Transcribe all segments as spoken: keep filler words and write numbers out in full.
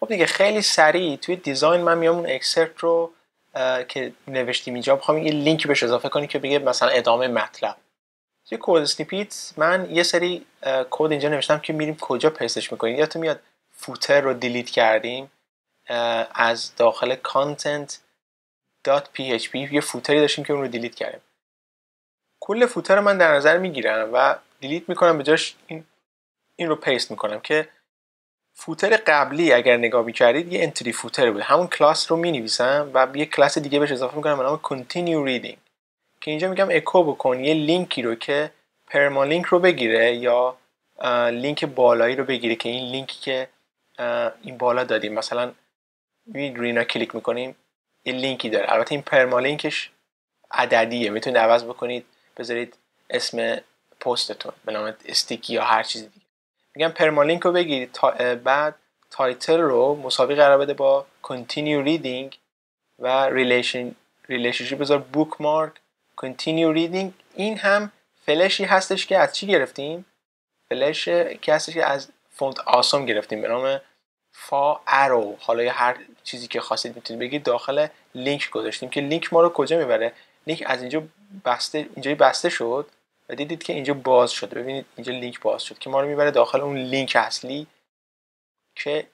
خب دیگه خیلی سریع توی دیزاین من میام اون اکسرت رو که نوشتیم اینجا بخوام یه لینک بهش اضافه کنیم که بگه مثلا ادامه مطلب. توی کد اسنیپیت من یه سری کد اینجا نوشتم که میریم کجا پیستش میکنیم. یادتون میاد فوتر رو دیلیت کردیم از داخل content.php، یه فوتری داشتیم که اون رو دیلیت کردیم. کل فوتر رو من در نظر میگیرم و دیلیت میکنم، به جاش این این رو پیست میکنم که فوتر قبلی اگر نگاه میکردید یه انتری فوتر بود، همون کلاس رو مینویسم و یه کلاس دیگه بهش اضافه میکنم به نام continue reading که اینجا میگم اکو بکن یه لینکی رو که پرما لینک رو بگیره یا لینک بالایی رو بگیره، که این لینکی که این بالا دادیم مثلا این گرینا کلیک میکنیم یه لینکی داره. البته این پرما لینکش عددیه، میتونید عوض بکنید بذارید اسم پستتون به نام استیکی یا هر چیز دیگه. میگم پرمالینک رو بگیرید تا بعد تایتل رو مساوی قرار بده با continue reading و relation relationship بذار bookmark continue reading. این هم فلشی هستش که از چی گرفتیم؟ فلش که هستش که از فونت آسم گرفتیم به نام فا ارو. حالا یه هر چیزی که خواستید میتونید بگید. داخل لینک گذاشتیم که لینک ما رو کجا میبره. لینک از اینجا بسته اینجای بسته شد و دیدید که اینجا باز شده. ببینید اینجا لینک باز شد که ما رو میبره داخل اون لینک اصلی که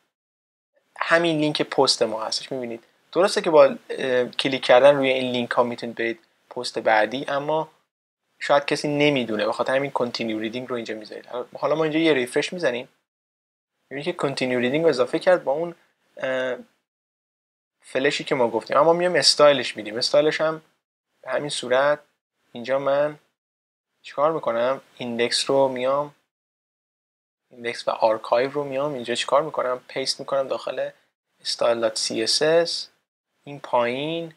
همین لینک پست ما هستش. میبینید درسته که با کلیک کردن روی این لینک ها میتونید برید پست بعدی، اما شاید کسی نمیدونه، به خاطر همین کانتینیو ریدینگ رو اینجا میذارید. حالا ما اینجا یه ریفرش میزنیم، میبینید که کانتینیو ریدینگ رو اضافه کرد با اون فلشی که ما گفتیم. اما میام استایلش میدیم، استایلش هم به همین صورت. اینجا من چیکار میکنم؟ ایندکس رو میام، ایندکس و آرکایو رو میام اینجا چیکار میکنم؟ پیست میکنم داخل style.css، این پایین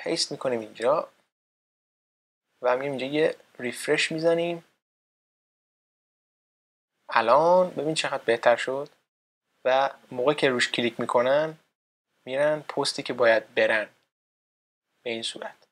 پیست میکنیم اینجا و میام اینجا یه ریفرش میزنیم. الان ببین چقدر بهتر شد و موقع که روش کلیک میکنن میرن پستی که باید برن به این صورت.